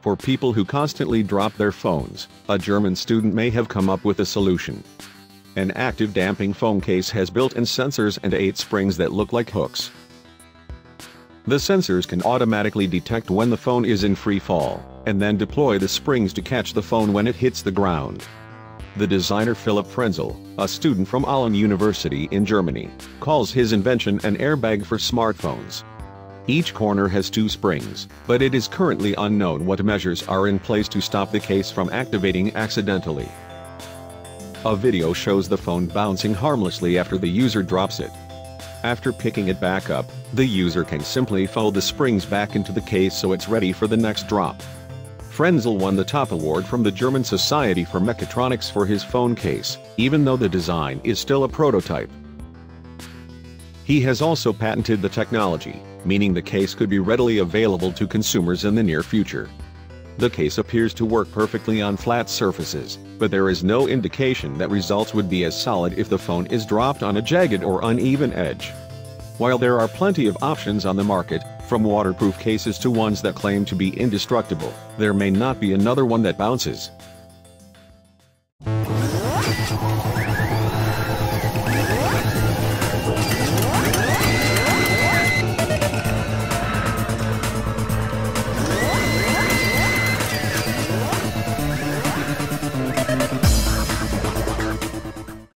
For people who constantly drop their phones, a German student may have come up with a solution. An active damping phone case has built-in sensors and 8 springs that look like hooks. The sensors can automatically detect when the phone is in free fall, and then deploy the springs to catch the phone when it hits the ground. The designer Philipp Frenzel, a student from Aalen University in Germany, calls his invention an airbag for smartphones. Each corner has 2 springs, but it is currently unknown what measures are in place to stop the case from activating accidentally. A video shows the phone bouncing harmlessly after the user drops it. After picking it back up, the user can simply fold the springs back into the case so it's ready for the next drop. Frenzel won the top award from the German Society for Mechatronics for his phone case, even though the design is still a prototype. He has also patented the technology, meaning the case could be readily available to consumers in the near future. The case appears to work perfectly on flat surfaces, but there is no indication that results would be as solid if the phone is dropped on a jagged or uneven edge. While there are plenty of options on the market, from waterproof cases to ones that claim to be indestructible, there may not be another one that bounces.